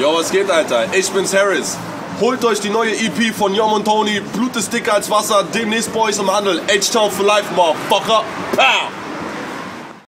Jo, was geht, Alter? Ich bin's, Harris. Holt euch die neue EP von Jom und Tony. Blut ist dicker als Wasser. Demnächst bei euch im Handel. H-Town for life, motherfucker. Pow!